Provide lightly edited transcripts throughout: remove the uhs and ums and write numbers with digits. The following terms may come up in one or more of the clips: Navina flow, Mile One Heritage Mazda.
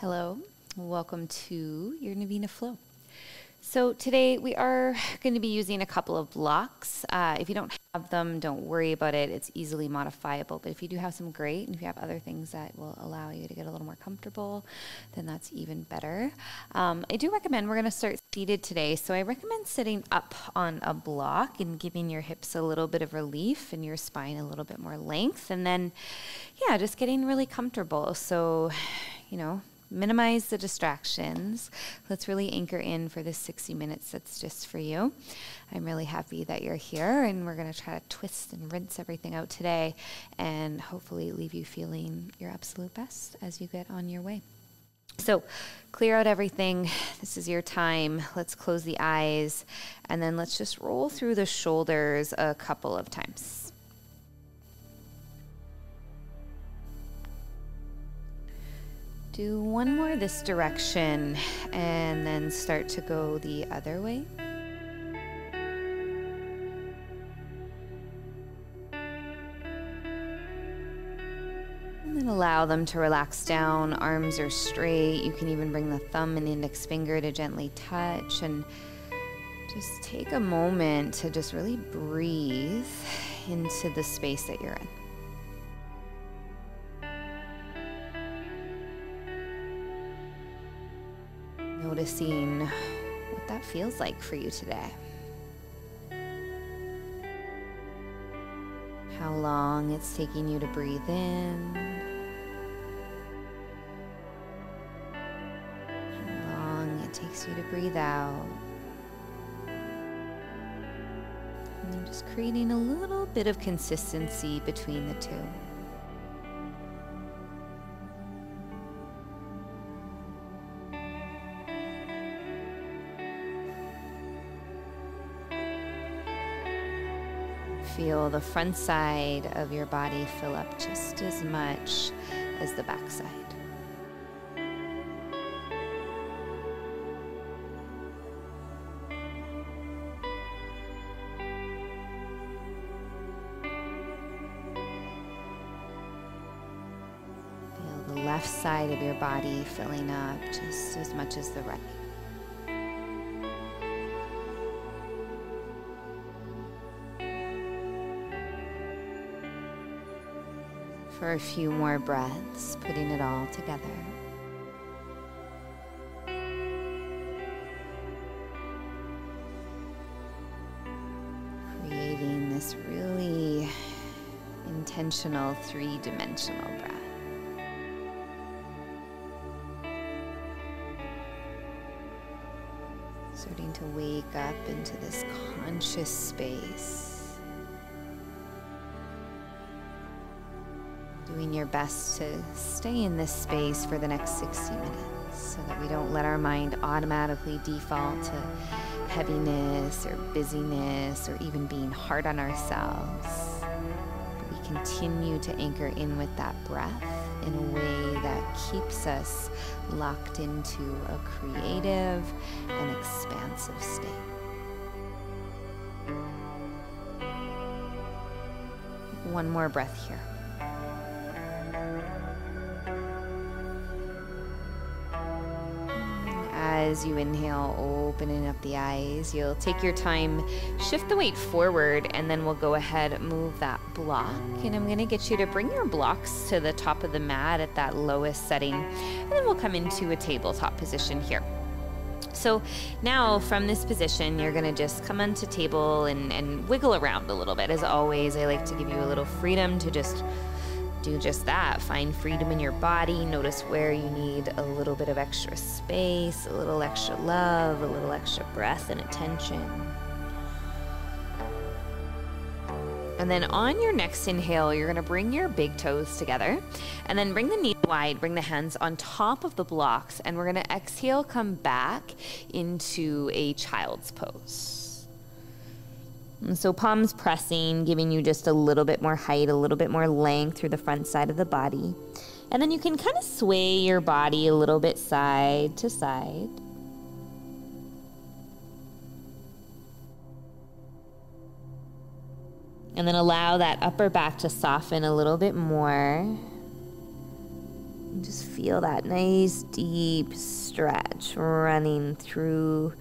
Hello, welcome to your Navina flow. So today we are going to be using a couple of blocks. If you don't have them, don't worry about it. It's easily modifiable. But if you do have some, great. And if you have other things that will allow you to get a little more comfortable, then that's even better. I do recommend, we're going to start seated today. So I recommend sitting up on a block and giving your hips a little bit of relief and your spine a little bit more length. And then, yeah, just getting really comfortable. So, you know, minimize the distractions. Let's really anchor in for this 60 minutes that's just for you. I'm really happy that you're here, and we're going to try to twist and rinse everything out today and hopefully leave you feeling your absolute best as you get on your way. So clear out everything. This is your time. Let's close the eyes, and then let's just roll through the shoulders a couple of times. Do one more this direction, and then start to go the other way. And then allow them to relax down. Arms are straight. You can even bring the thumb and index finger to gently touch, and just take a moment to just really breathe into the space that you're in. Noticing what that feels like for you today. How long it's taking you to breathe in. How long it takes you to breathe out. And then just creating a little bit of consistency between the two. Feel the front side of your body fill up just as much as the back side. Feel the left side of your body filling up just as much as the right. For a few more breaths, putting it all together. Creating this really intentional three-dimensional breath. Starting to wake up into this conscious space. Doing your best to stay in this space for the next 60 minutes so that we don't let our mind automatically default to heaviness or busyness or even being hard on ourselves. But we continue to anchor in with that breath in a way that keeps us locked into a creative and expansive state. One more breath here. As you inhale, opening up the eyes, you'll take your time, shift the weight forward, and then we'll go ahead and move that block. And I'm going to get you to bring your blocks to the top of the mat at that lowest setting. And then we'll come into a tabletop position here. So now from this position, you're going to just come onto table and wiggle around a little bit. As always, I like to give you a little freedom to just do just that. Find freedom in your body. Notice where you need a little bit of extra space, a little extra love, a little extra breath and attention. And then on your next inhale, you're going to bring your big toes together and then bring the knees wide, bring the hands on top of the blocks, and we're going to exhale, come back into a child's pose. And so palms pressing, giving you just a little bit more height, a little bit more length through the front side of the body. And then you can kind of sway your body a little bit side to side. And then allow that upper back to soften a little bit more. Just feel that nice deep stretch running through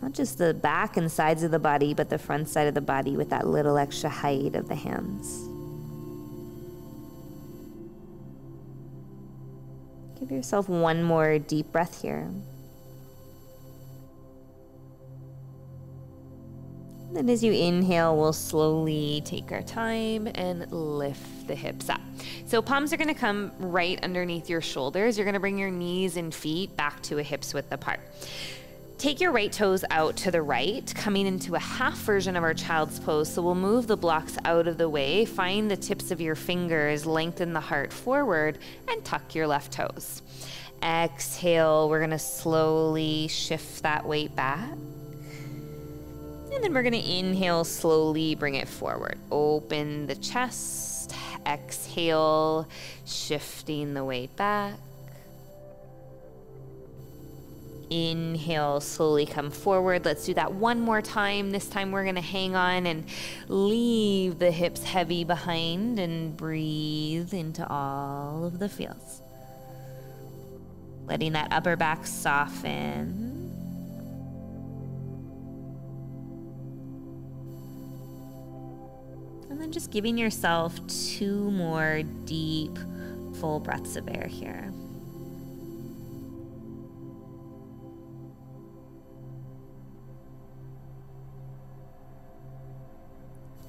not just the back and sides of the body, but the front side of the body with that little extra height of the hands. Give yourself one more deep breath here. Then as you inhale, we'll slowly take our time and lift the hips up. So palms are gonna come right underneath your shoulders. You're gonna bring your knees and feet back to a hips width apart. Take your right toes out to the right, coming into a half version of our child's pose. So we'll move the blocks out of the way, find the tips of your fingers, lengthen the heart forward, and tuck your left toes. Exhale, we're gonna slowly shift that weight back. And then we're gonna inhale, slowly bring it forward. Open the chest, exhale, shifting the weight back. Inhale, slowly come forward. Let's do that one more time. This time we're gonna hang on and leave the hips heavy behind and breathe into all of the feels. Letting that upper back soften. And just giving yourself two more deep, full breaths of air here.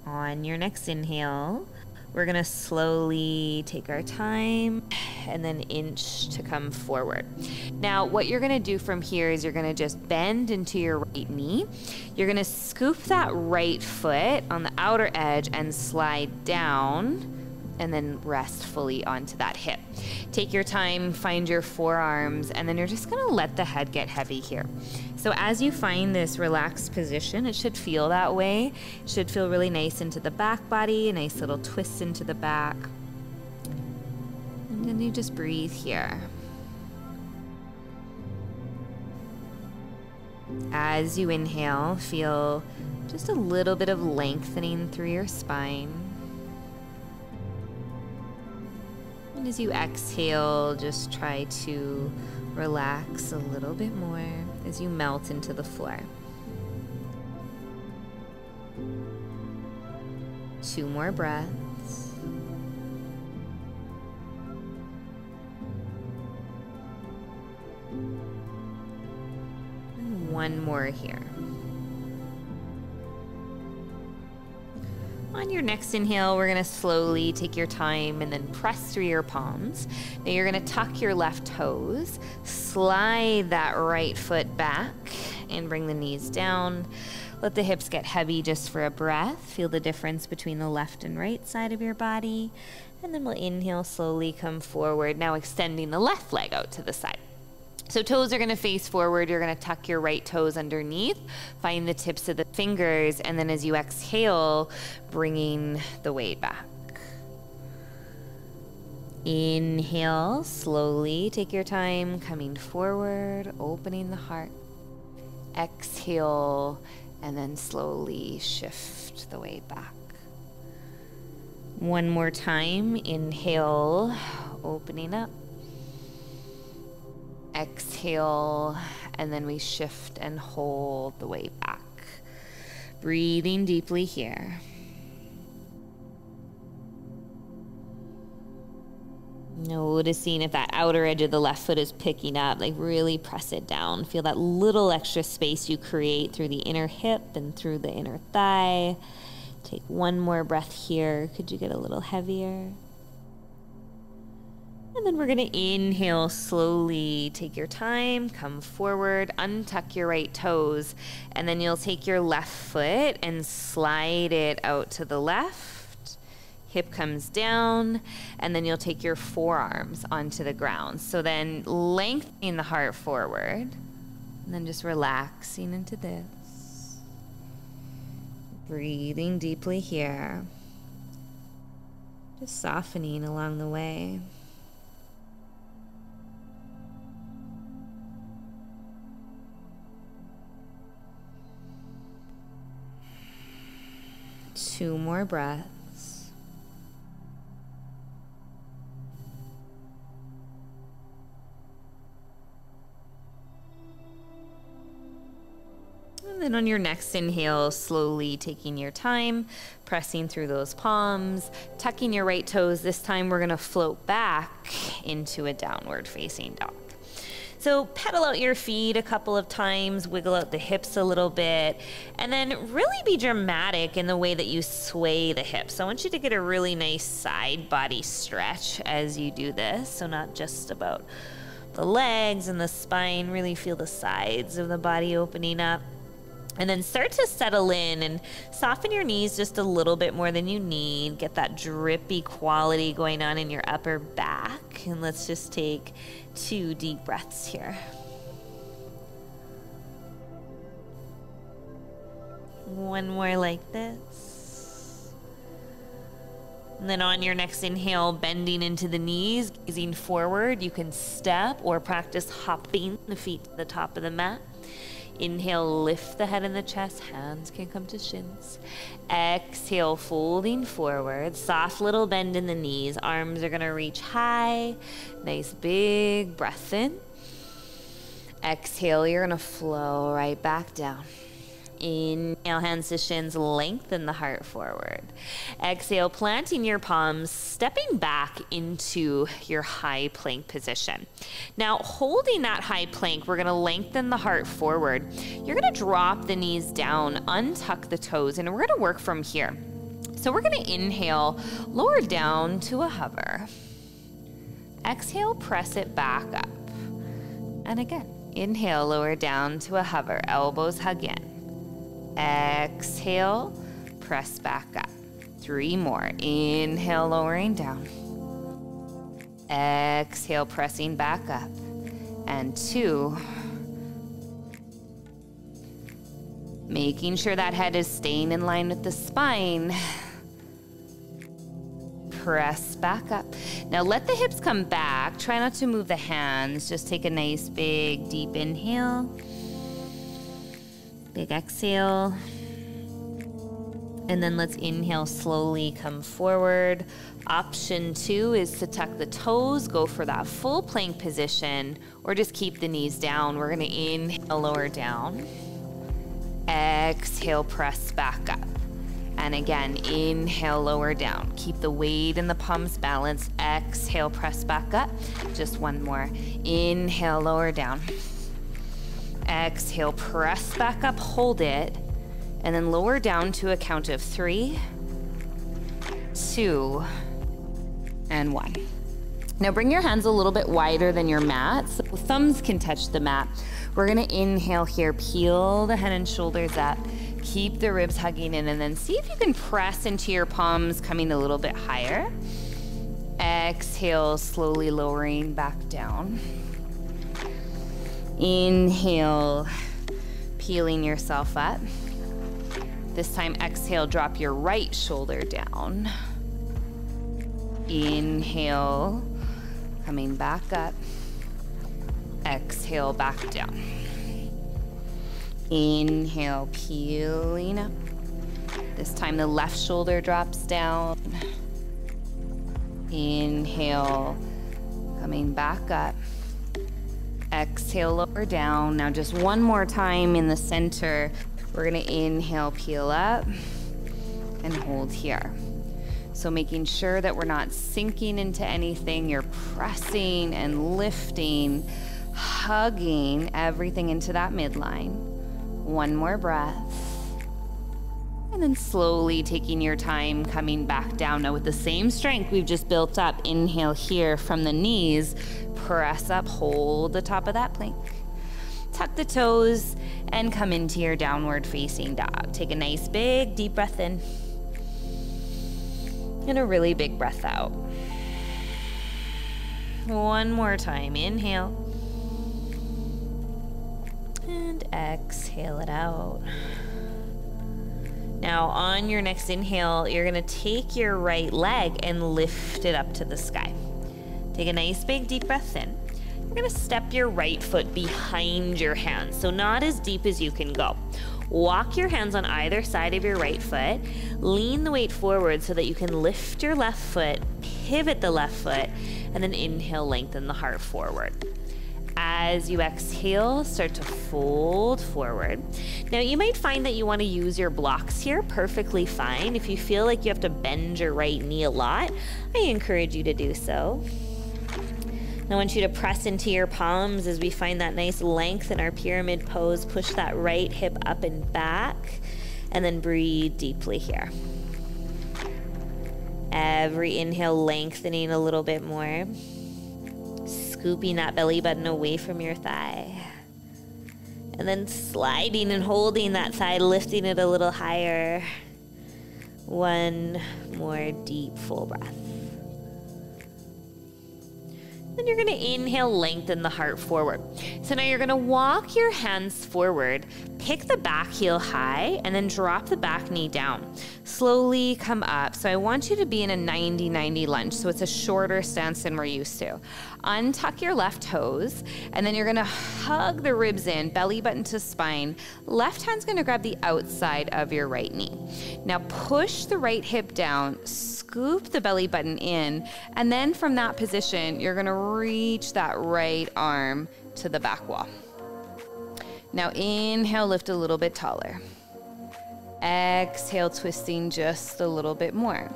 On your next inhale, we're gonna slowly take our time and then inch to come forward. Now, what you're gonna do from here is you're gonna just bend into your right knee. You're gonna scoop that right foot on the outer edge and slide down and then rest fully onto that hip. Take your time, find your forearms, and then you're just gonna let the head get heavy here. So as you find this relaxed position, it should feel that way. It should feel really nice into the back body, a nice little twist into the back. And then you just breathe here. As you inhale, feel just a little bit of lengthening through your spine. And as you exhale, just try to relax a little bit more as you melt into the floor. Two more breaths. And one more here. On your next inhale, we're gonna slowly take your time and then press through your palms. Now you're gonna tuck your left toes, slide that right foot back and bring the knees down. Let the hips get heavy just for a breath. Feel the difference between the left and right side of your body. And then we'll inhale, slowly come forward. Now extending the left leg out to the side. So toes are gonna face forward. You're gonna tuck your right toes underneath, find the tips of the fingers, and then as you exhale, bringing the weight back. Inhale, slowly take your time, coming forward, opening the heart. Exhale, and then slowly shift the weight back. One more time, inhale, opening up. Exhale, and then we shift and hold the weight back. Breathing deeply here. Noticing if that outer edge of the left foot is picking up, like really press it down. Feel that little extra space you create through the inner hip and through the inner thigh. Take one more breath here. Could you get a little heavier? And then we're gonna inhale, slowly take your time, come forward, untuck your right toes, and then you'll take your left foot and slide it out to the left. Hip comes down, and then you'll take your forearms onto the ground. So then lengthening the heart forward, and then just relaxing into this. Breathing deeply here. Just softening along the way. Two more breaths. Then on your next inhale, slowly taking your time, pressing through those palms, tucking your right toes. This time we're gonna float back into a downward facing dog. So pedal out your feet a couple of times, wiggle out the hips a little bit, and then really be dramatic in the way that you sway the hips. So I want you to get a really nice side body stretch as you do this. So not just about the legs and the spine, really feel the sides of the body opening up. And then start to settle in and soften your knees just a little bit more than you need. Get that drippy quality going on in your upper back. And let's just take 2 deep breaths here. One more like this. And then on your next inhale, bending into the knees, gazing forward. You can step or practice hopping the feet to the top of the mat. Inhale, lift the head and the chest, hands can come to shins. Exhale, folding forward, soft little bend in the knees, arms are gonna reach high. Nice big breath in. Exhale, you're gonna flow right back down. Inhale, hands to shins, lengthen the heart forward. Exhale, planting your palms, stepping back into your high plank position. Now, holding that high plank, we're gonna lengthen the heart forward. You're gonna drop the knees down, untuck the toes, and we're gonna work from here. So we're gonna inhale, lower down to a hover. Exhale, press it back up. And again, inhale, lower down to a hover, elbows hug in. Exhale, press back up. 3 more. Inhale, lowering down. Exhale, pressing back up. And 2. Making sure that head is staying in line with the spine. Press back up. Now let the hips come back. Try not to move the hands. Just take a nice big deep inhale. Big exhale. And then let's inhale, slowly come forward. Option 2 is to tuck the toes, go for that full plank position, or just keep the knees down. We're gonna inhale, lower down. Exhale, press back up. And again, inhale, lower down. Keep the weight and the palms balanced. Exhale, press back up. Just one more. Inhale, lower down. Exhale, press back up, hold it, and then lower down to a count of 3, 2, and 1. Now bring your hands a little bit wider than your mat, so thumbs can touch the mat. We're gonna inhale here, peel the head and shoulders up, keep the ribs hugging in, and then see if you can press into your palms, coming a little bit higher. Exhale, slowly lowering back down. Inhale, peeling yourself up. This time, exhale, drop your right shoulder down. Inhale, coming back up. Exhale, back down. Inhale, peeling up. This time, the left shoulder drops down. Inhale, coming back up. Exhale, lower down. Now just one more time in the center. We're gonna inhale, peel up, and hold here. So making sure that we're not sinking into anything, you're pressing and lifting, hugging everything into that midline. One more breath. And then slowly taking your time, coming back down. Now with the same strength we've just built up, inhale here from the knees, press up, hold the top of that plank. Tuck the toes and come into your downward facing dog. Take a nice big deep breath in and a really big breath out. One more time, inhale. And exhale it out. Now on your next inhale, you're gonna take your right leg and lift it up to the sky. Take a nice big deep breath in. You're gonna step your right foot behind your hands, so not as deep as you can go. Walk your hands on either side of your right foot, lean the weight forward so that you can lift your left foot, pivot the left foot, and then inhale, lengthen the heart forward. As you exhale, start to fold forward. Now you might find that you want to use your blocks here perfectly fine. If you feel like you have to bend your right knee a lot, I encourage you to do so. I want you to press into your palms as we find that nice length in our pyramid pose. Push that right hip up and back, and then breathe deeply here. Every inhale, lengthening a little bit more. Scooping that belly button away from your thigh. And then sliding and holding that thigh, lifting it a little higher. One more deep, full breath. Then you're going to inhale, lengthen the heart forward. So now you're going to walk your hands forward, pick the back heel high, and then drop the back knee down. Slowly come up. So I want you to be in a 90-90 lunge. So it's a shorter stance than we're used to. Untuck your left toes, and then you're going to hug the ribs in, belly button to spine. Left hand's going to grab the outside of your right knee. Now push the right hip down, scoop the belly button in, and then from that position, you're going to reach that right arm to the back wall. Now inhale, lift a little bit taller. Exhale, twisting just a little bit more.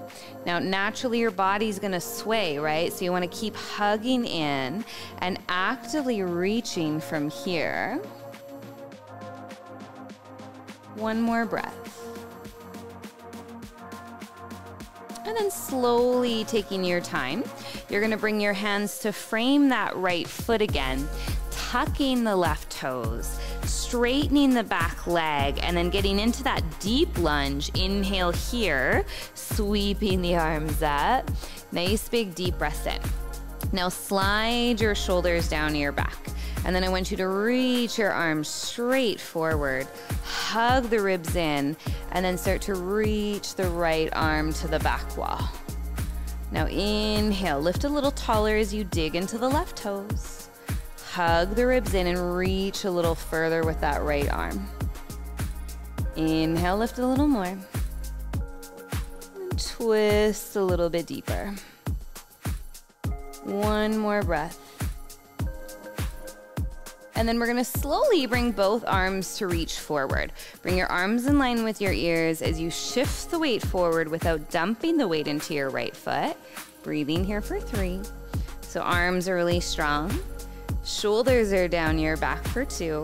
Now naturally your body's gonna sway, right? So you wanna keep hugging in and actively reaching from here. One more breath. And then slowly taking your time, you're gonna bring your hands to frame that right foot again, tucking the left toes, straightening the back leg, and then getting into that deep lunge. Inhale here, sweeping the arms up. Nice big deep breath in. Now slide your shoulders down to your back. And then I want you to reach your arms straight forward, hug the ribs in, and then start to reach the right arm to the back wall. Now inhale, lift a little taller as you dig into the left toes. Hug the ribs in and reach a little further with that right arm. Inhale, lift a little more. And twist a little bit deeper. One more breath. And then we're gonna slowly bring both arms to reach forward. Bring your arms in line with your ears as you shift the weight forward without dumping the weight into your right foot. Breathing here for three. So arms are really strong. Shoulders are down your back for two.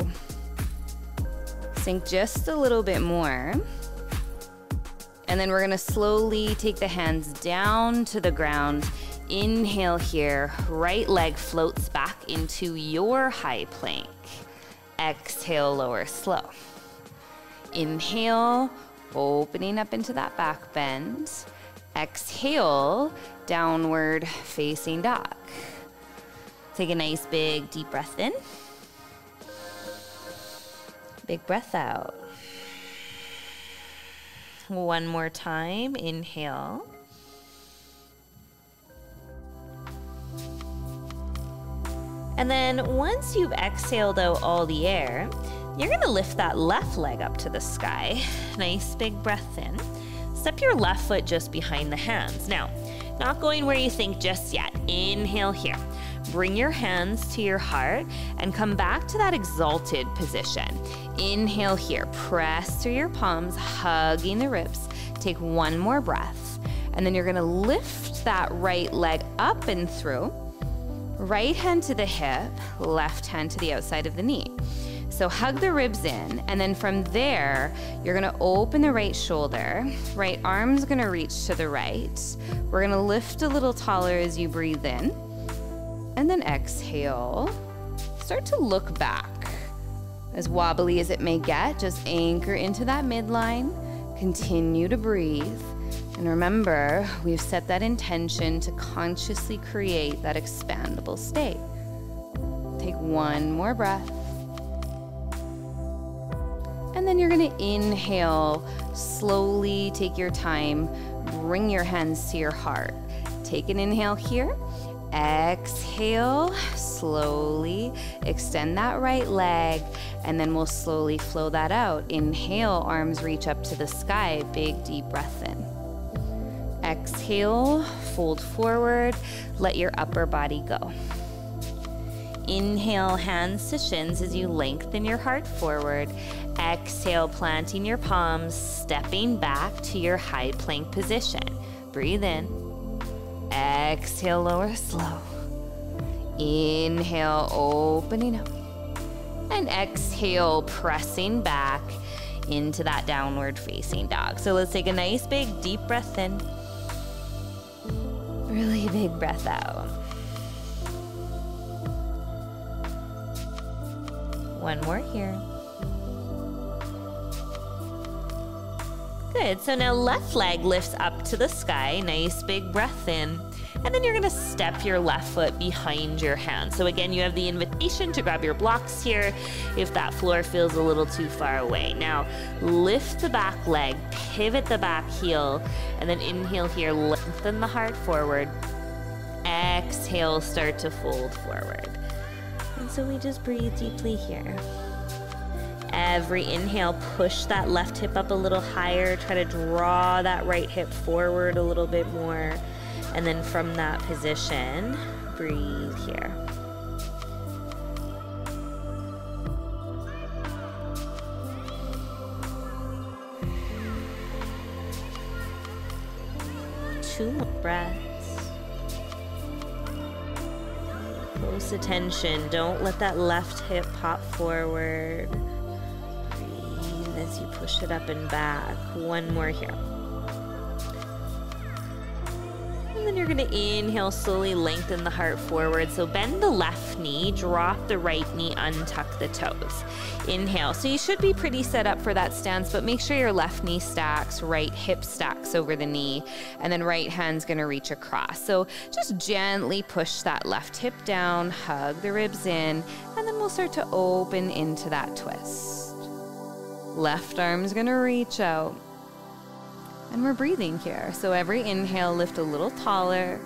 Sink just a little bit more. And then we're gonna slowly take the hands down to the ground. Inhale here, right leg floats back into your high plank. Exhale, lower slow. Inhale, opening up into that back bend. Exhale, downward facing dog. Take a nice big deep breath in. Big breath out. One more time, inhale. And then once you've exhaled out all the air, you're gonna lift that left leg up to the sky. Nice big breath in. Step your left foot just behind the hands. Now, not going where you think just yet. Inhale here. Bring your hands to your heart and come back to that exalted position. Inhale here. Press through your palms, hugging the ribs. Take one more breath. And then you're gonna lift that right leg up and through. Right hand to the hip, left hand to the outside of the knee. So hug the ribs in, and then from there, you're gonna open the right shoulder. Right arm's gonna reach to the right. We're gonna lift a little taller as you breathe in. And then exhale. Start to look back. As wobbly as it may get, just anchor into that midline. Continue to breathe. And remember, we've set that intention to consciously create that expandable state. Take one more breath. And then you're gonna inhale, slowly take your time, bring your hands to your heart. Take an inhale here. Exhale, slowly extend that right leg, and then we'll slowly flow that out. Inhale, arms reach up to the sky, big deep breath in. Exhale, fold forward, let your upper body go. Inhale, hands to shins as you lengthen your heart forward. Exhale, planting your palms, stepping back to your high plank position. Breathe in. Exhale, lower slow. Inhale, opening up. And exhale, pressing back into that downward facing dog. So let's take a nice big deep breath in. Really big breath out. One more here. Good, so now left leg lifts up to the sky, nice big breath in. And then you're gonna step your left foot behind your hand. So again, you have the invitation to grab your blocks here if that floor feels a little too far away. Now, lift the back leg, pivot the back heel, and then inhale here, lengthen the heart forward. Exhale, start to fold forward. And so we just breathe deeply here. Every inhale, push that left hip up a little higher. Try to draw that right hip forward a little bit more. And then from that position, breathe here. Two more breaths. Close attention. Don't let that left hip pop forward. Breathe as you push it up and back. One more here. And then you're gonna inhale, slowly lengthen the heart forward. So bend the left knee, drop the right knee, untuck the toes. Inhale, so you should be pretty set up for that stance, but make sure your left knee stacks, right hip stacks over the knee, and then right hand's gonna reach across. So just gently push that left hip down, hug the ribs in, and then we'll start to open into that twist. Left arm's gonna reach out. And we're breathing here. So every inhale, lift a little taller.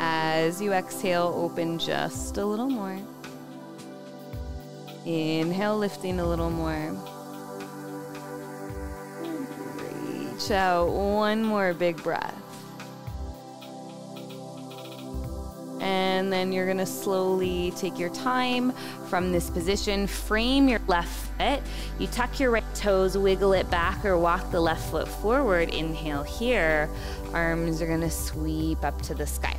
As you exhale, open just a little more. Inhale, lifting a little more. Reach out. One more big breath. And then you're gonna slowly take your time from this position, frame your left foot. You tuck your right toes, wiggle it back or walk the left foot forward. Inhale here, arms are gonna sweep up to the sky.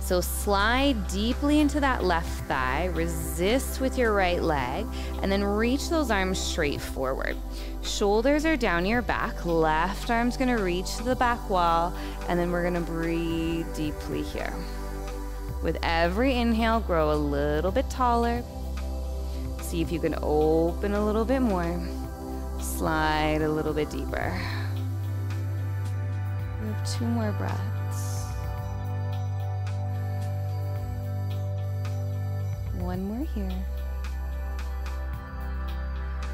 So slide deeply into that left thigh, resist with your right leg, and then reach those arms straight forward. Shoulders are down your back, left arm's gonna reach to the back wall, and then we're gonna breathe deeply here. With every inhale, grow a little bit taller. See if you can open a little bit more. Slide a little bit deeper. We have two more breaths. One more here.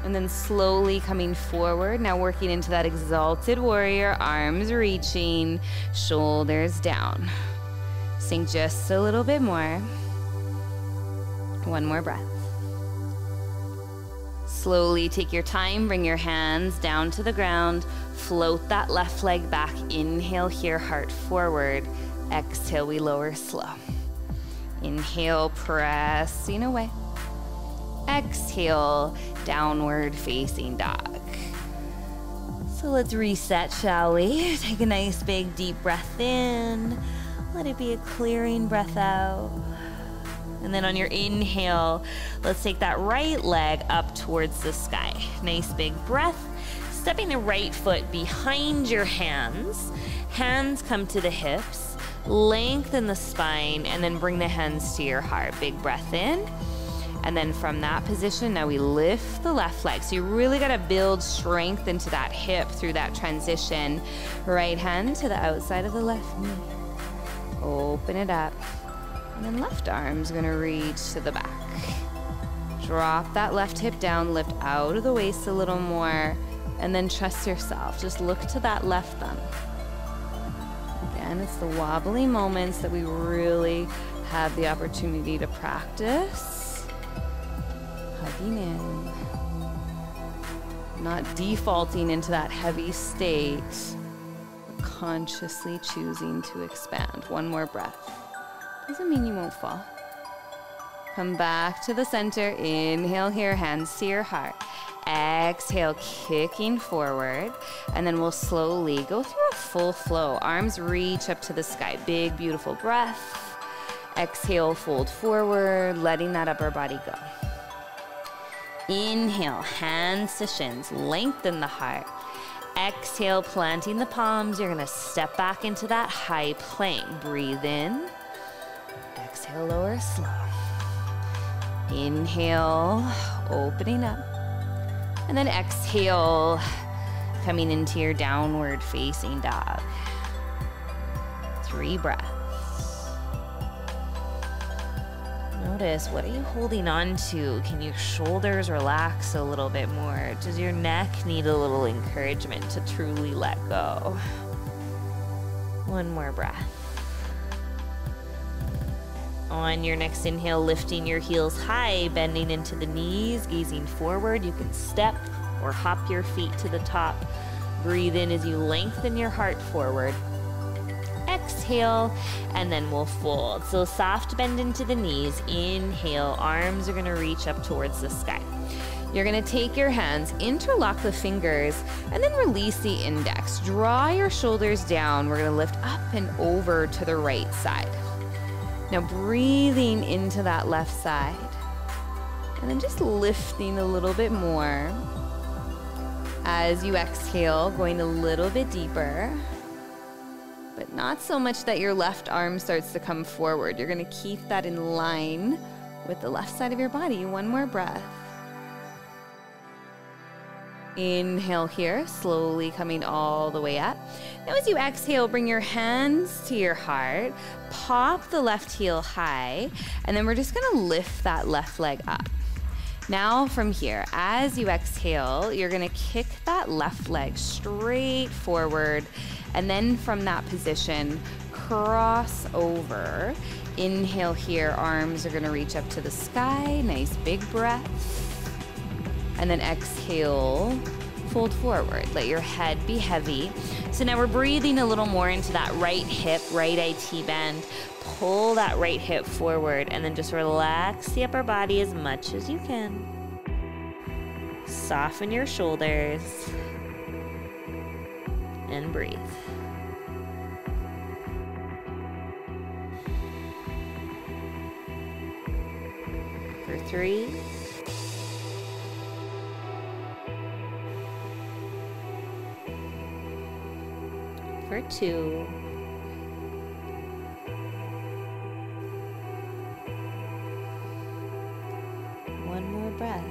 And then slowly coming forward, now working into that exalted warrior, arms reaching, shoulders down. Sink just a little bit more. One more breath. Slowly take your time, bring your hands down to the ground, float that left leg back, inhale here, heart forward, exhale, we lower slow. Inhale, pressing away. Exhale, downward facing dog. So let's reset, shall we? Take a nice big deep breath in. Let it be a clearing breath out. And then on your inhale, let's take that right leg up towards the sky. Nice big breath. Stepping the right foot behind your hands. Hands come to the hips. Lengthen the spine and then bring the hands to your heart. Big breath in. And then from that position, now we lift the left leg. So you really gotta build strength into that hip through that transition. Right hand to the outside of the left knee. Open it up, and then left arm's gonna reach to the back. Drop that left hip down, lift out of the waist a little more, and then trust yourself. Just look to that left thumb. Again, it's the wobbly moments that we really have the opportunity to practice. Hugging in. Not defaulting into that heavy state. Consciously choosing to expand. One more breath. Doesn't mean you won't fall. Come back to the center. Inhale here, hands to your heart. Exhale, kicking forward. And then we'll slowly go through a full flow. Arms reach up to the sky. Big, beautiful breath. Exhale, fold forward, letting that upper body go. Inhale, hands to shins, lengthen the heart. Exhale, planting the palms. You're gonna step back into that high plank. Breathe in. Exhale, lower, slow. Inhale, opening up. And then exhale, coming into your downward facing dog. 3 breaths. Notice, what are you holding on to? Can your shoulders relax a little bit more? Does your neck need a little encouragement to truly let go? 1 more breath. On your next inhale, lifting your heels high, bending into the knees, gazing forward. You can step or hop your feet to the top. Breathe in as you lengthen your heart forward. Exhale, and then we'll fold. So soft bend into the knees. Inhale, arms are gonna reach up towards the sky. You're gonna take your hands, interlock the fingers, and then release the index. Draw your shoulders down. We're gonna lift up and over to the right side. Now breathing into that left side, and then just lifting a little bit more. As you exhale, going a little bit deeper. But not so much that your left arm starts to come forward. You're gonna keep that in line with the left side of your body. 1 more breath. Inhale here, slowly coming all the way up. Now as you exhale, bring your hands to your heart, pop the left heel high, and then we're just gonna lift that left leg up. Now from here, as you exhale, you're gonna kick that left leg straight forward, and then from that position, cross over. Inhale here, arms are gonna reach up to the sky, nice big breath. And then exhale, fold forward. Let your head be heavy. So now we're breathing a little more into that right hip, right IT bend. Pull that right hip forward and then just relax the upper body as much as you can. Soften your shoulders. And breathe. For 3, 2, one more breath.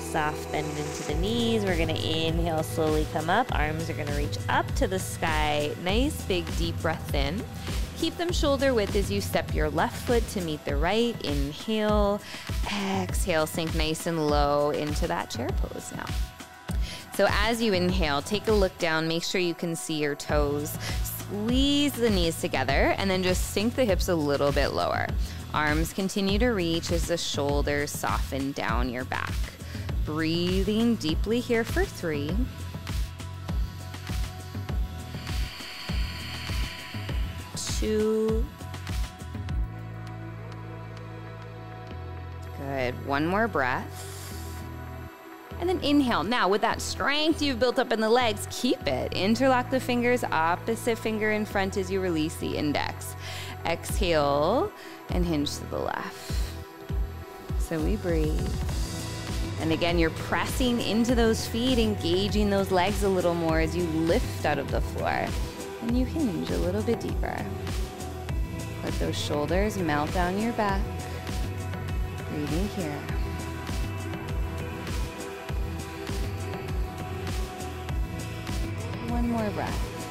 Soft bend into the knees. We're gonna inhale, slowly come up. Arms are gonna reach up to the sky. Nice big deep breath in. Keep them shoulder width as you step your left foot to meet the right. Inhale, exhale, sink nice and low into that chair pose now. So as you inhale, take a look down, make sure you can see your toes, squeeze the knees together, and then just sink the hips a little bit lower. Arms continue to reach as the shoulders soften down your back. Breathing deeply here for 3. 2. Good, one more breath. And then inhale. Now with that strength you've built up in the legs, keep it. Interlock the fingers, opposite finger in front as you release the index. Exhale and hinge to the left. So we breathe. And again, you're pressing into those feet, engaging those legs a little more as you lift out of the floor. And you hinge a little bit deeper. Let those shoulders melt down your back. Breathing here. One more breath.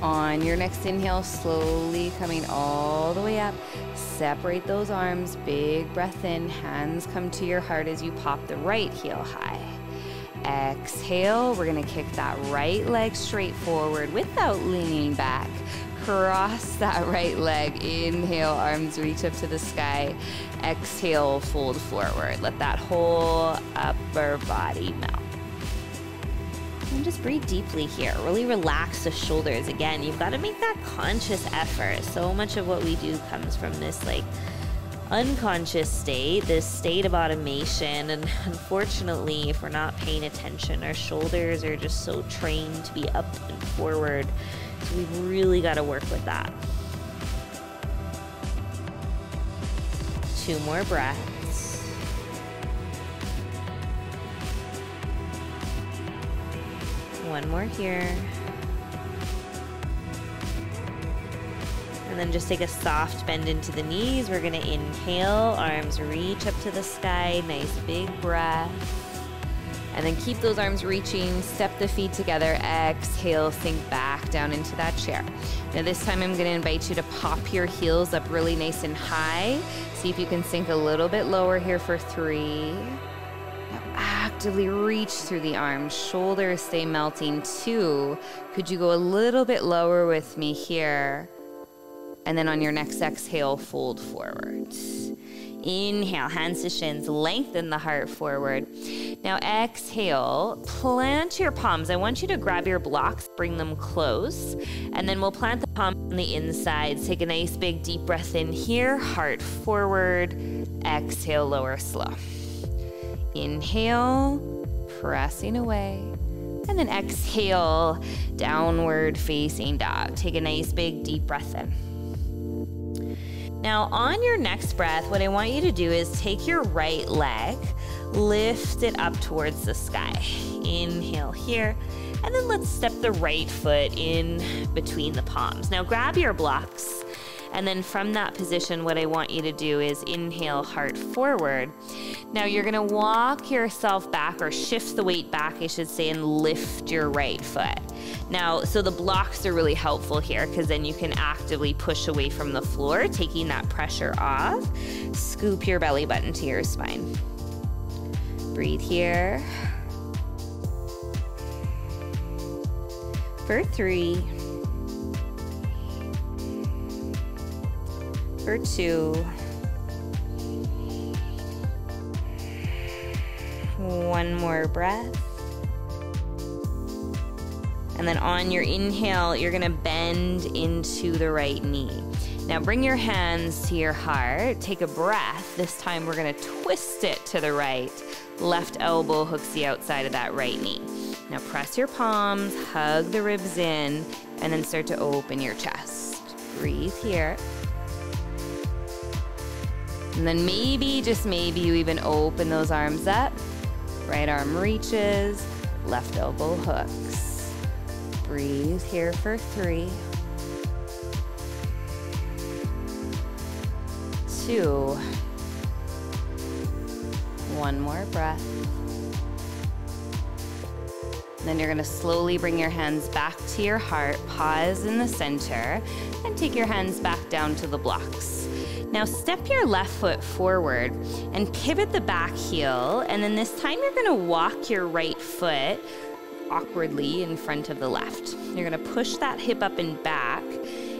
On your next inhale, slowly coming all the way up. Separate those arms, big breath in. Hands come to your heart as you pop the right heel high. Exhale, we're gonna kick that right leg straight forward without leaning back. Cross that right leg. Inhale, arms reach up to the sky. Exhale, fold forward. Let that whole upper body melt. And just breathe deeply here. Really relax the shoulders. Again, you've got to make that conscious effort. So much of what we do comes from this like unconscious state, this state of automation. And unfortunately, if we're not paying attention, our shoulders are just so trained to be up and forward. So we've really got to work with that. 2 more breaths. One more here. And then just take a soft bend into the knees. We're gonna inhale, arms reach up to the sky, nice big breath. And then keep those arms reaching, step the feet together, exhale, sink back down into that chair. Now this time I'm gonna invite you to pop your heels up really nice and high. See if you can sink a little bit lower here for 3. Now actively reach through the arms, shoulders stay melting. 2, could you go a little bit lower with me here? And then on your next exhale, fold forward. Inhale, hands to shins, lengthen the heart forward. Now exhale, plant your palms. I want you to grab your blocks, bring them close, and then we'll plant the palms on the insides. Take a nice big deep breath in here, heart forward, exhale, lower slow. Inhale, pressing away. And then exhale, downward facing dog. Take a nice big deep breath in. Now on your next breath, what I want you to do is take your right leg, lift it up towards the sky. Inhale here, and then let's step the right foot in between the palms. Now grab your blocks, and then from that position, what I want you to do is inhale, heart forward. Now you're gonna walk yourself back, or shift the weight back, I should say, and lift your right foot. Now, so the blocks are really helpful here because then you can actively push away from the floor, taking that pressure off. Scoop your belly button to your spine. Breathe here. For 3. For 2. 1 more breath. And then on your inhale, you're gonna bend into the right knee. Now bring your hands to your heart, take a breath. This time we're gonna twist it to the right. Left elbow hooks the outside of that right knee. Now press your palms, hug the ribs in, and then start to open your chest. Breathe here. And then maybe, just maybe, you even open those arms up. Right arm reaches, left elbow hooks. Breathe here for 3, 2, 1 more breath. Then you're gonna slowly bring your hands back to your heart, pause in the center, and take your hands back down to the blocks. Now step your left foot forward and pivot the back heel, and then this time you're gonna walk your right foot awkwardly in front of the left. You're gonna push that hip up and back,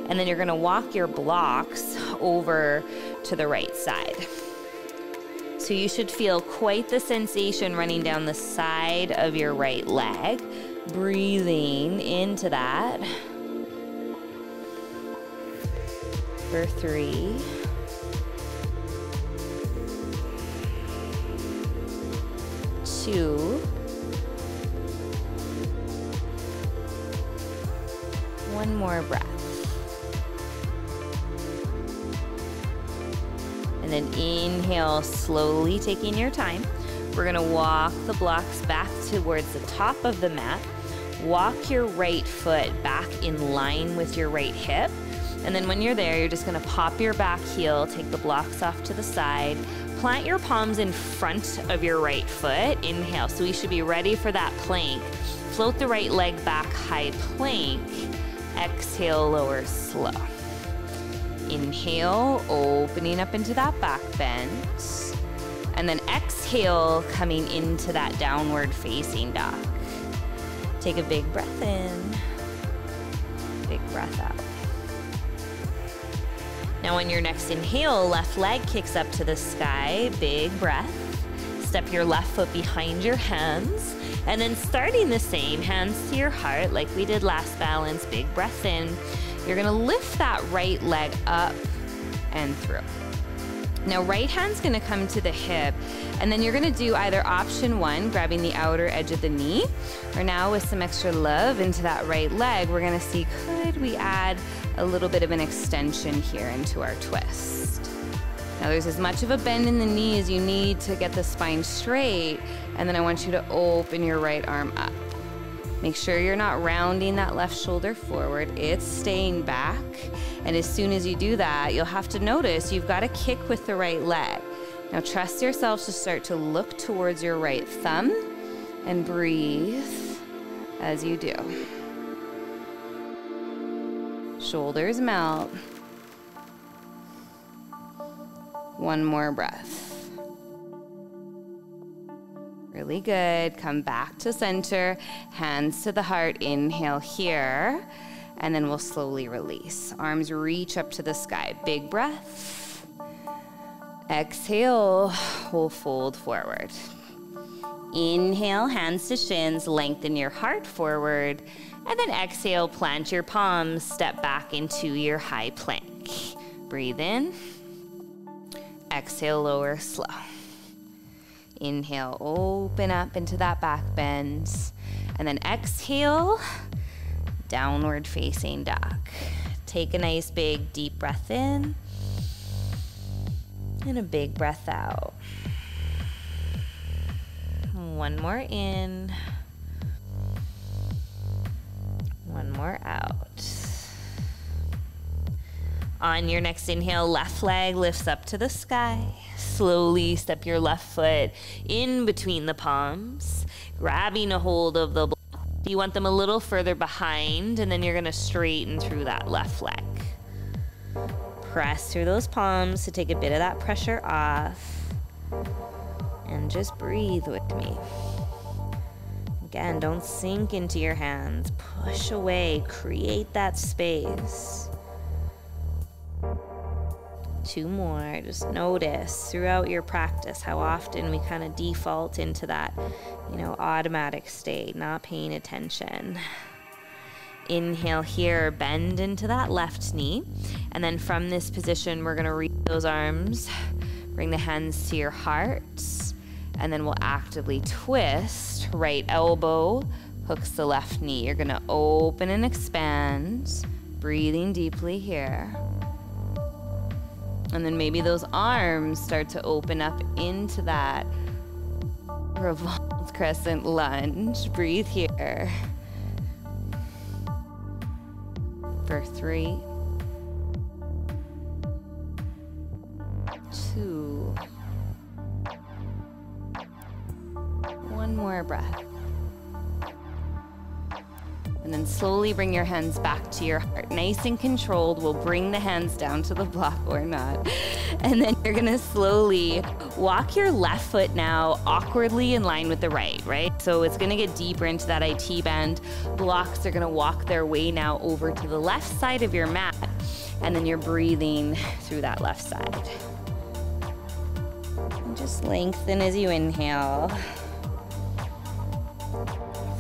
and then you're gonna walk your blocks over to the right side. So you should feel quite the sensation running down the side of your right leg. Breathing into that. For 3. 2. 1 more breath. And then inhale, slowly taking your time. We're gonna walk the blocks back towards the top of the mat. Walk your right foot back in line with your right hip. And then when you're there, you're just gonna pop your back heel, take the blocks off to the side, plant your palms in front of your right foot. Inhale, so we should be ready for that plank. Float the right leg back, high plank. Exhale, lower slow. Inhale, opening up into that back bend. And then exhale, coming into that downward facing dog. Take a big breath in, big breath out. Now on your next inhale, left leg kicks up to the sky, big breath. Step your left foot behind your hands. And then starting the same, hands to your heart like we did last balance, big breath in. You're gonna lift that right leg up and through. Now right hand's gonna come to the hip, and then you're gonna do either option one, grabbing the outer edge of the knee, or now with some extra love into that right leg, we're gonna see, could we add a little bit of an extension here into our twist? Now there's as much of a bend in the knee as you need to get the spine straight, and then I want you to open your right arm up. Make sure you're not rounding that left shoulder forward, it's staying back. And as soon as you do that, you'll have to notice you've got to kick with the right leg. Now trust yourself to start to look towards your right thumb and breathe as you do. Shoulders melt. One more breath. Really good, come back to center, hands to the heart, inhale here, and then we'll slowly release. Arms reach up to the sky, big breath. Exhale, we'll fold forward. Inhale, hands to shins, lengthen your heart forward, and then exhale, plant your palms, step back into your high plank. Breathe in, exhale, lower, slow. Inhale, open up into that back bend. And then exhale, downward facing dog. Take a nice big deep breath in and a big breath out. One more in, one more out. On your next inhale, left leg lifts up to the sky. Slowly step your left foot in between the palms, grabbing a hold of the block. You want them a little further behind, and then you're gonna straighten through that left leg. Press through those palms to take a bit of that pressure off, and just breathe with me. Again, don't sink into your hands. Push away, create that space. Two more. Just notice throughout your practice how often we kind of default into that, you know, automatic state, not paying attention. Inhale here, bend into that left knee, and then from this position we're going to reach those arms, bring the hands to your heart, and then we'll actively twist. Right elbow hooks the left knee. You're going to open and expand, breathing deeply here. And then maybe those arms start to open up into that revolved crescent lunge. Breathe here. For 3, 2, one more breath. And then slowly bring your hands back to your heart. Nice and controlled, we'll bring the hands down to the block or not. And then you're gonna slowly walk your left foot now awkwardly in line with the right, right? So it's gonna get deeper into that IT bend. Blocks are gonna walk their way now over to the left side of your mat. And then you're breathing through that left side. And just lengthen as you inhale.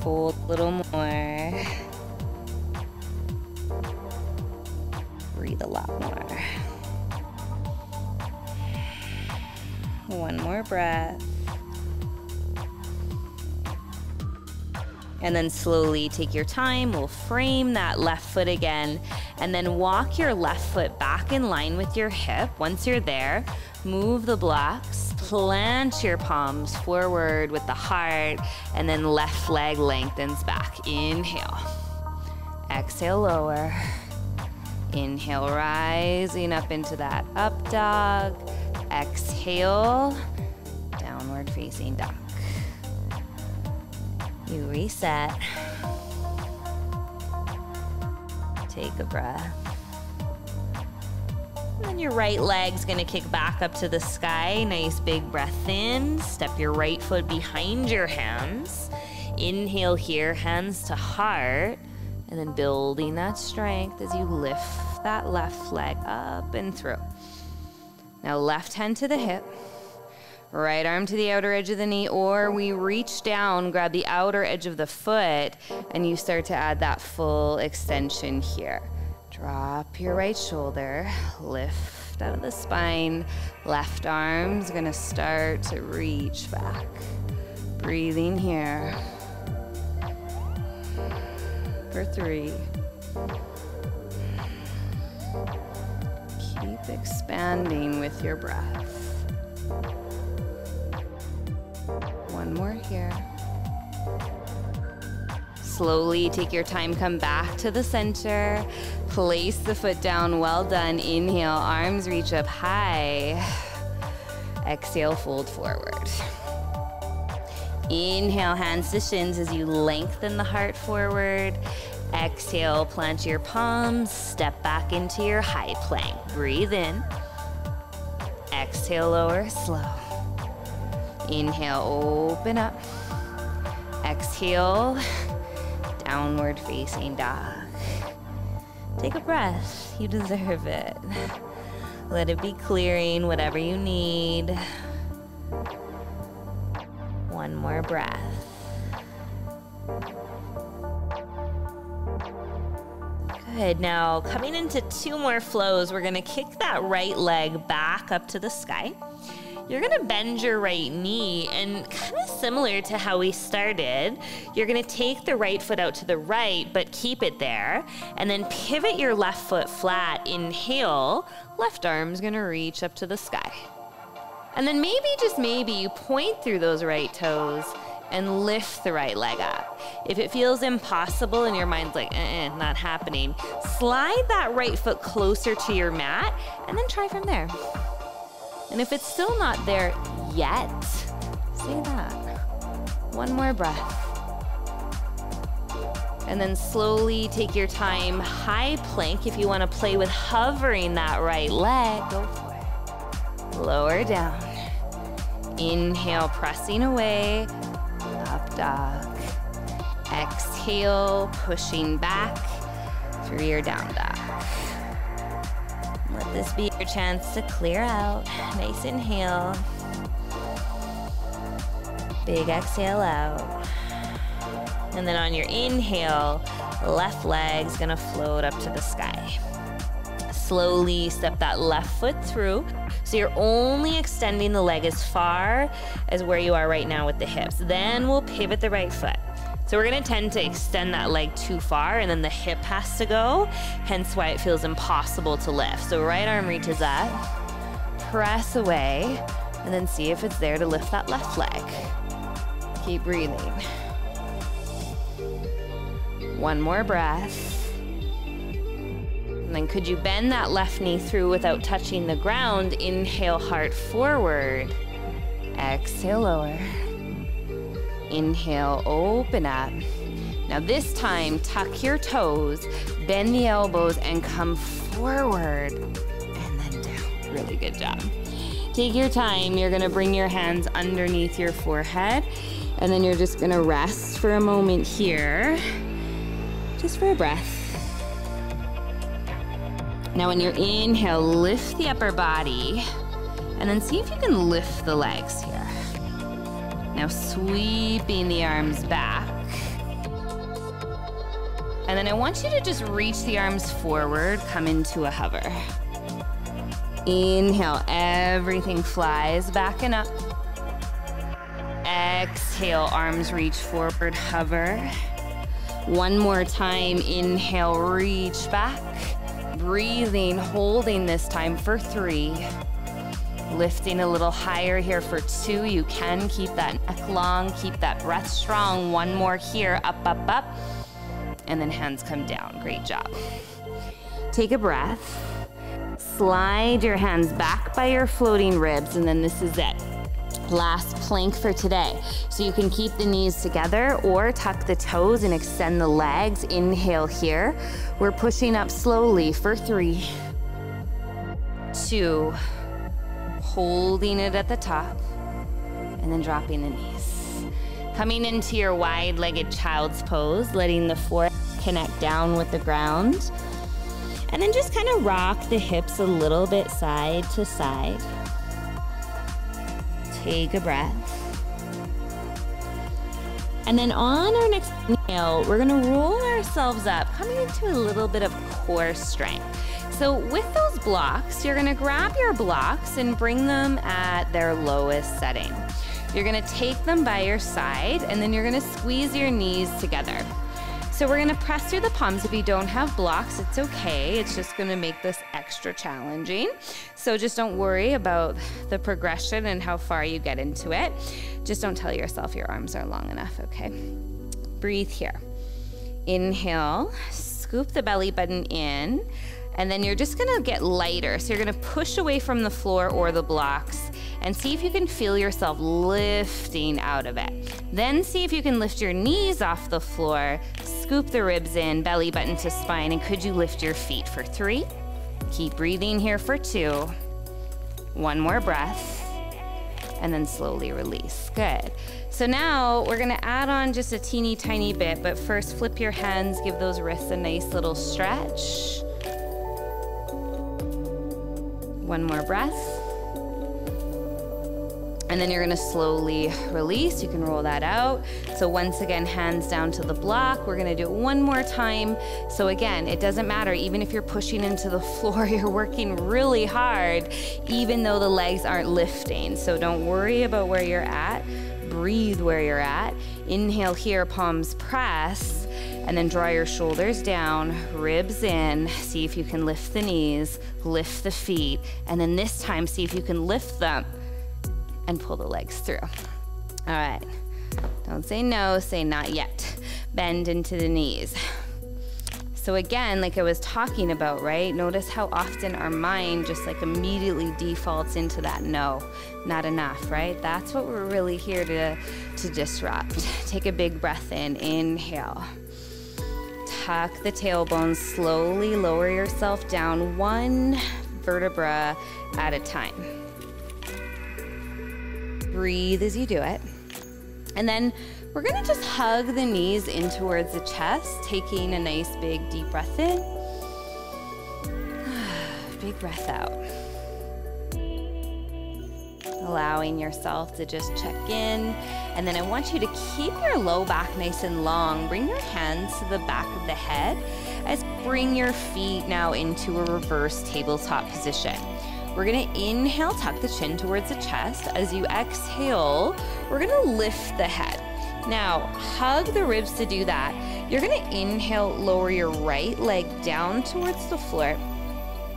Fold a little more. Breathe a lot more. One more breath. And then slowly take your time. We'll frame that left foot again. And then walk your left foot back in line with your hip. Once you're there, move the blocks, plant your palms forward with the heart, and then left leg lengthens back. Inhale. Exhale, lower. Inhale, rising up into that up dog. Exhale, downward facing dog. You reset. Take a breath. And your right leg's gonna kick back up to the sky. Nice big breath in. Step your right foot behind your hands. Inhale here, hands to heart. And then building that strength as you lift that left leg up and through. Now left hand to the hip. Right arm to the outer edge of the knee, or we reach down, grab the outer edge of the foot, and you start to add that full extension here. Drop your right shoulder, lift out of the spine. Left arm's gonna start to reach back. Breathing here. For 3. Keep expanding with your breath. 1 more here. Slowly take your time, come back to the center. Place the foot down, well done. Inhale, arms reach up high. Exhale, fold forward. Inhale, hands to shins as you lengthen the heart forward. Exhale, plant your palms, step back into your high plank. Breathe in. Exhale, lower, slow. Inhale, open up. Exhale, downward facing dog. Take a breath, you deserve it. Let it be clearing whatever you need. 1 more breath. Good, now coming into 2 more flows, we're gonna kick that right leg back up to the sky. You're gonna bend your right knee, and kind of similar to how we started, you're gonna take the right foot out to the right, but keep it there, and then pivot your left foot flat. Inhale, left arm's gonna reach up to the sky. And then maybe, just maybe, you point through those right toes and lift the right leg up. If it feels impossible and your mind's like, not happening, slide that right foot closer to your mat, and then try from there. And if it's still not there yet, say that. 1 more breath. And then slowly take your time, high plank. If you wanna play with hovering that right leg, go for it. Lower down. Inhale, pressing away, up dog. Exhale, pushing back through your down dog. Let this be your chance to clear out. Nice inhale. Big exhale out. And then on your inhale, left leg's gonna float up to the sky. Slowly step that left foot through. So you're only extending the leg as far as where you are right now with the hips. Then we'll pivot the right foot. So we're gonna tend to extend that leg too far, and then the hip has to go, hence why it feels impossible to lift. So right arm reaches up, press away, and then see if it's there to lift that left leg. Keep breathing. 1 more breath. And then could you bend that left knee through without touching the ground? Inhale, heart forward. Exhale, lower. Inhale, open up. Now this time, tuck your toes, bend the elbows, and come forward, and then down. Really good job. Take your time. You're gonna bring your hands underneath your forehead, and then you're just gonna rest for a moment here, just for a breath. Now on your inhale, lift the upper body, and then see if you can lift the legs here. Now sweeping the arms back. And then I want you to just reach the arms forward, come into a hover. Inhale, everything flies back and up. Exhale, arms reach forward, hover. 1 more time, inhale, reach back. Breathing, holding this time for 3. Lifting a little higher here for 2. You can keep that neck long, keep that breath strong. 1 more here, up, up, up. And then hands come down, great job. Take a breath. Slide your hands back by your floating ribs, and then this is it. Last plank for today. So you can keep the knees together or tuck the toes and extend the legs. Inhale here. We're pushing up slowly for 3, 2, holding it at the top, and then dropping the knees. Coming into your wide-legged child's pose, letting the forehead connect down with the ground. And then just kind of rock the hips a little bit side to side. Take a breath. And then on our next inhale, we're gonna roll ourselves up, coming into a little bit of core strength. So with those blocks, you're gonna grab your blocks and bring them at their lowest setting. You're gonna take them by your side, and then you're gonna squeeze your knees together. So we're gonna press through the palms. If you don't have blocks, it's okay. It's just gonna make this extra challenging. So just don't worry about the progression and how far you get into it. Just don't tell yourself your arms are long enough, okay? Breathe here. Inhale, scoop the belly button in, and then you're just gonna get lighter. So you're gonna push away from the floor or the blocks and see if you can feel yourself lifting out of it. Then see if you can lift your knees off the floor, scoop the ribs in, belly button to spine, and could you lift your feet for 3? Keep breathing here for 2. 1 more breath, and then slowly release. Good. So now we're gonna add on just a teeny tiny bit, but first flip your hands, give those wrists a nice little stretch. 1 more breath. And then you're gonna slowly release. You can roll that out. So once again, hands down to the block. We're gonna do it 1 more time. So again, it doesn't matter. Even if you're pushing into the floor, you're working really hard, even though the legs aren't lifting. So don't worry about where you're at. Breathe where you're at. Inhale here, palms press, and then draw your shoulders down, ribs in. See if you can lift the knees, lift the feet, and then this time, see if you can lift them and pull the legs through. All right, don't say no, say not yet. Bend into the knees. So again, like I was talking about, right? Notice how often our mind just like immediately defaults into that no, not enough, right? That's what we're really here to disrupt. Take a big breath in, inhale. Tuck the tailbone, slowly lower yourself down 1 vertebra at a time. Breathe as you do it. And then we're gonna just hug the knees in towards the chest, taking a nice big deep breath in. Big breath out. Allowing yourself to just check in. And then I want you to keep your low back nice and long. Bring your hands to the back of the head as bring your feet now into a reverse tabletop position. We're gonna inhale, tuck the chin towards the chest. As you exhale, we're gonna lift the head. Now, hug the ribs to do that. You're gonna inhale, lower your right leg down towards the floor.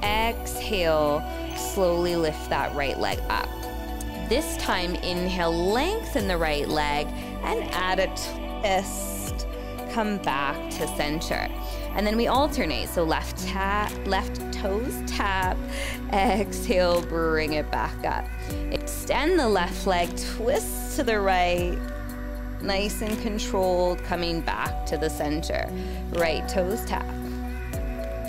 Exhale, slowly lift that right leg up. This time, inhale, lengthen the right leg and add a twist. Come back to center. And then we alternate, so left toes tap, exhale, bring it back up. Extend the left leg, twist to the right, nice and controlled, coming back to the center. Right toes tap.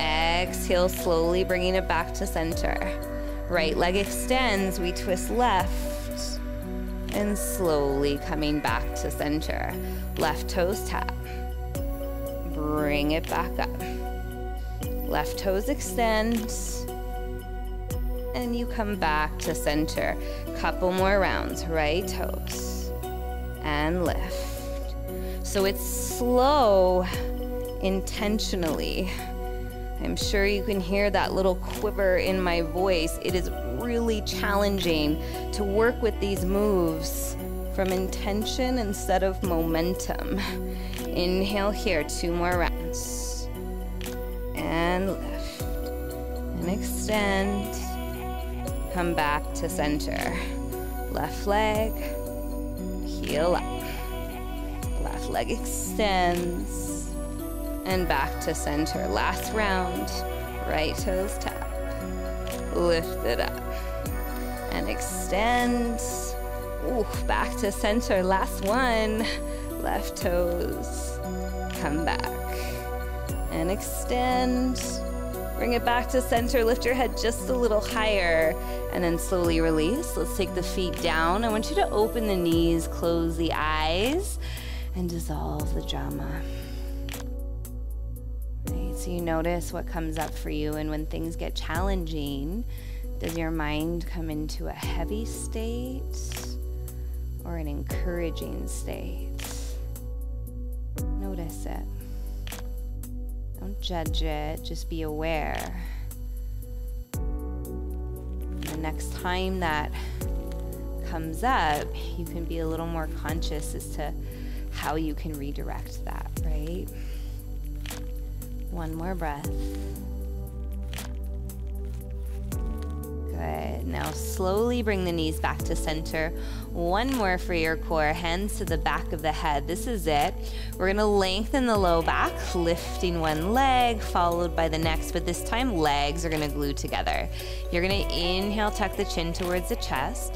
Exhale, slowly bringing it back to center. Right leg extends, we twist left, and slowly coming back to center. Left toes tap. Bring it back up. Left toes extend, and you come back to center. Couple more rounds, right toes, and lift. So it's slow, intentionally. I'm sure you can hear that little quiver in my voice. It is really challenging to work with these moves from intention instead of momentum. Inhale here, 2 more rounds. And lift, and extend. Come back to center. Left leg, heel up. Left leg extends, and back to center. Last round, right toes tap. Lift it up, and extend. Ooh, back to center, last one. Left toes, come back, and extend. Bring it back to center, lift your head just a little higher, and then slowly release. Let's take the feet down. I want you to open the knees, close the eyes, and dissolve the drama. Right, so you notice what comes up for you, and when things get challenging, does your mind come into a heavy state? or an encouraging state. Notice it. Don't judge it, just be aware. And the next time that comes up, you can be a little more conscious as to how you can redirect that, right? One more breath. Good. Now slowly bring the knees back to center. One more for your core. Hands to the back of the head. This is it. We're going to lengthen the low back, lifting one leg, followed by the next, but this time legs are going to glue together. You're going to inhale, tuck the chin towards the chest.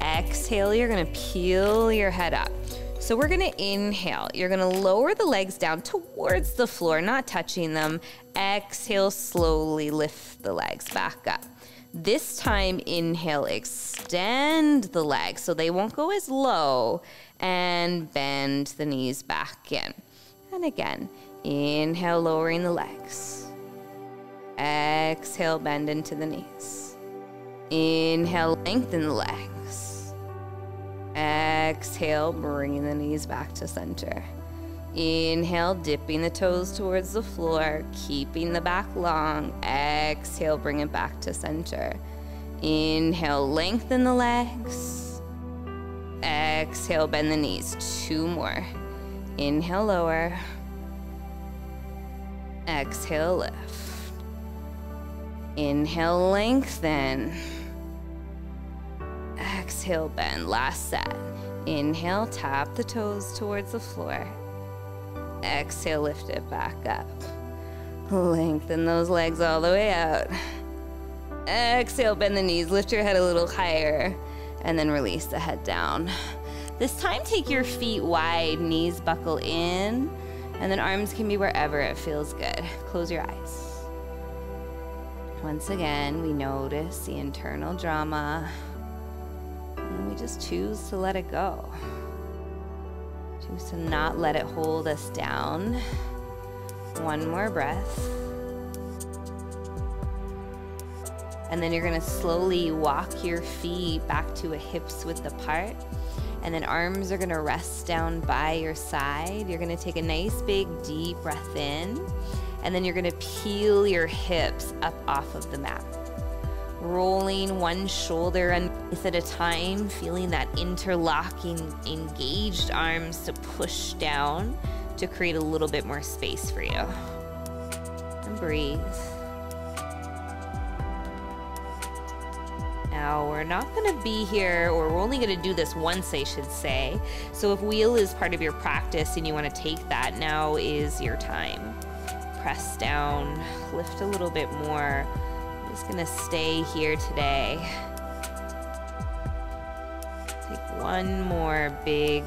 Exhale, you're going to peel your head up. So we're going to inhale. You're going to lower the legs down towards the floor, not touching them. Exhale, slowly lift the legs back up. This time, inhale, extend the legs so they won't go as low, and bend the knees back in. And again, inhale, lowering the legs. Exhale, bend into the knees. Inhale, lengthen the legs. Exhale, bringing the knees back to center. Inhale, dipping the toes towards the floor, keeping the back long. Exhale, bring it back to center. Inhale, lengthen the legs. Exhale, bend the knees. Two more. Inhale, lower. Exhale, lift. Inhale, lengthen. Exhale, bend. Last set. Inhale, tap the toes towards the floor. Exhale, lift it back up. Lengthen those legs all the way out. Exhale, bend the knees. Lift your head a little higher, and then release the head down. This time, take your feet wide, knees buckle in, and then arms can be wherever it feels good. Close your eyes. Once again, we notice the internal drama. And we just choose to let it go. Choose to not let it hold us down. One more breath. And then you're going to slowly walk your feet back to a hips width apart. And then arms are going to rest down by your side. You're going to take a nice big deep breath in. And then you're going to peel your hips up off of the mat. Rolling one shoulder underneath at a time, feeling that interlocking, engaged arms to push down to create a little bit more space for you. And breathe. Now, we're not going to be here, or we're only going to do this once, I should say. So if wheel is part of your practice and you want to take that, now is your time. Press down, lift a little bit more. Just gonna stay here today. Take one more big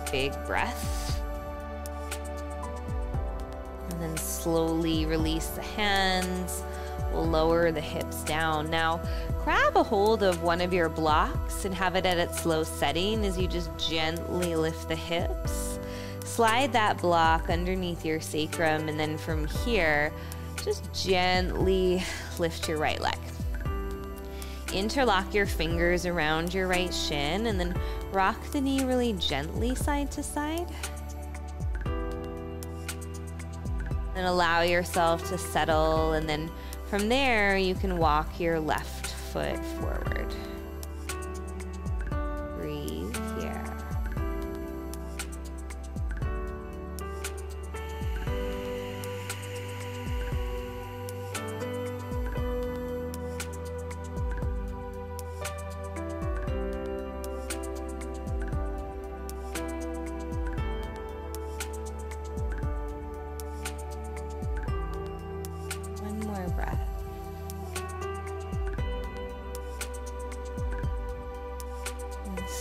breath. And then slowly release the hands. We'll lower the hips down. Now, grab a hold of one of your blocks and have it at its low setting as you just gently lift the hips. Slide that block underneath your sacrum, and then from here, just gently lift your right leg. Interlock your fingers around your right shin, and then rock the knee really gently side to side. And allow yourself to settle, and then from there you can walk your left foot forward. Breathe here.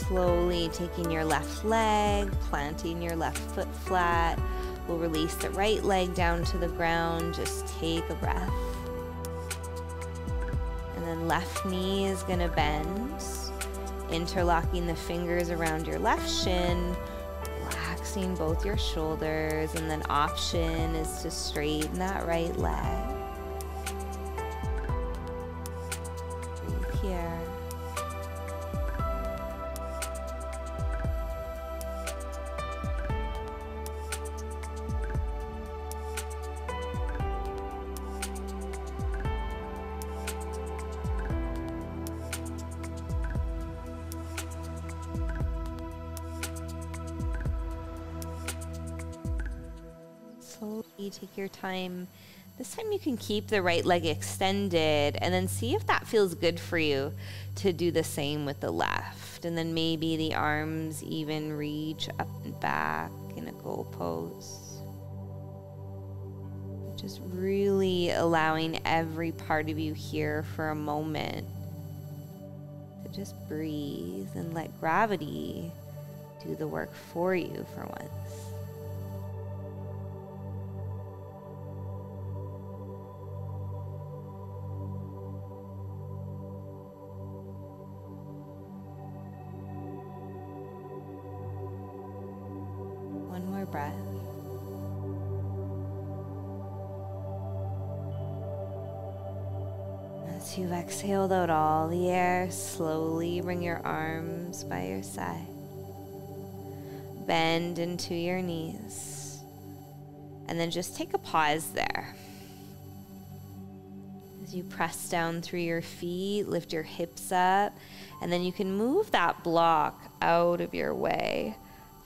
Slowly taking your left leg, planting your left foot flat. We'll release the right leg down to the ground. Just take a breath. And then left knee is going to bend, interlocking the fingers around your left shin, relaxing both your shoulders, and then option is to straighten that right leg. Breathe here. Take your time. This time you can keep the right leg extended and then see if that feels good for you to do the same with the left. And then maybe the arms even reach up and back in a goal pose. Just really allowing every part of you here for a moment to just breathe and let gravity do the work for you for once. One more breath. As you've exhaled out all the air, slowly bring your arms by your side. Bend into your knees. And then just take a pause there. As you press down through your feet, lift your hips up, and then you can move that block out of your way,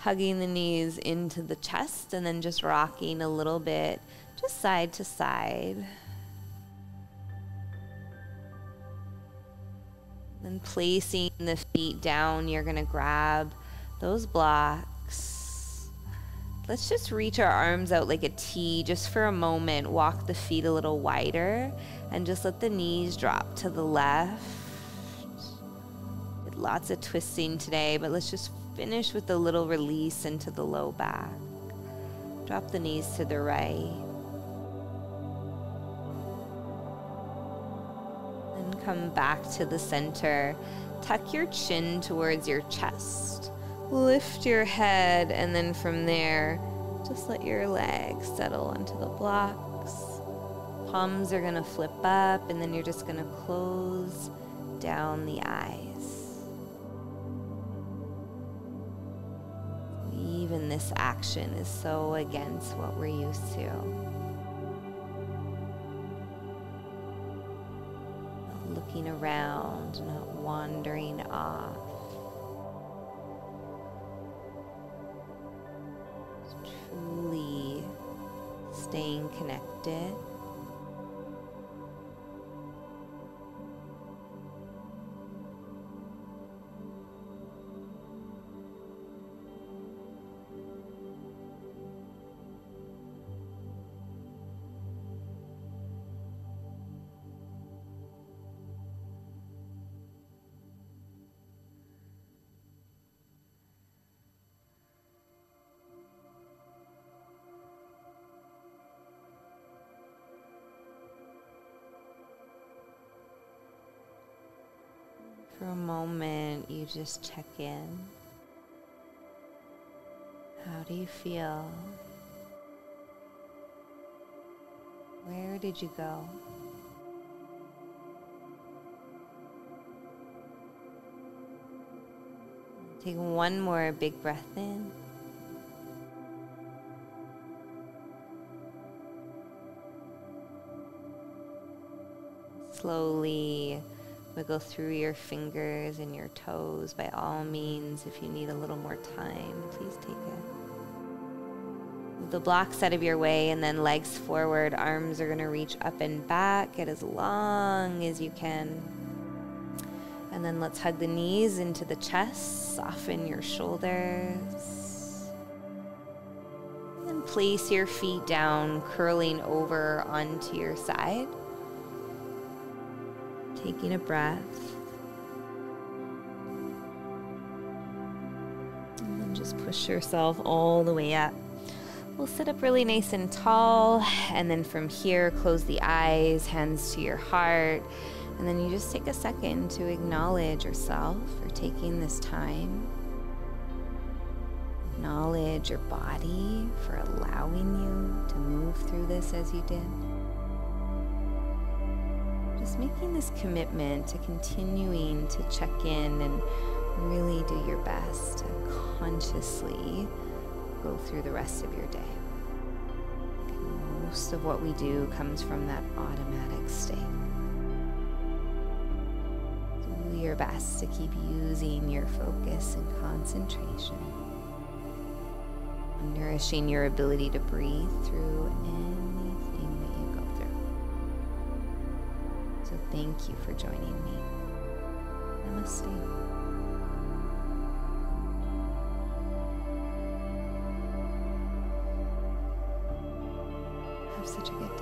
hugging the knees into the chest and then just rocking a little bit, just side to side. Then placing the feet down, you're gonna grab those blocks. Let's just reach our arms out like a T just for a moment. Walk the feet a little wider and just let the knees drop to the left. Did lots of twisting today, but let's just finish with a little release into the low back. Drop the knees to the right. And come back to the center. Tuck your chin towards your chest. Lift your head, and then from there, just let your legs settle onto the blocks. Palms are gonna flip up, and then you're just gonna close down the eyes. Even this action is so against what we're used to. Not looking around, not wandering off. Just truly staying connected. For a moment, you just check in. How do you feel? Where did you go? Take one more big breath in. Slowly wiggle through your fingers and your toes. By all means, if you need a little more time, please take it. Move the blocks out of your way and then legs forward. Arms are gonna reach up and back. Get as long as you can. And then let's hug the knees into the chest. Soften your shoulders. And place your feet down, curling over onto your side. Taking a breath, and then just push yourself all the way up. We'll sit up really nice and tall, and then from here, close the eyes, hands to your heart, and then you just take a second to acknowledge yourself for taking this time. Acknowledge your body for allowing you to move through this as you did. Just making this commitment to continuing to check in and really do your best to consciously go through the rest of your day. And most of what we do comes from that automatic state. Do your best to keep using your focus and concentration. nourishing your ability to breathe through anything that you go through. So thank you for joining me. Namaste. Such a good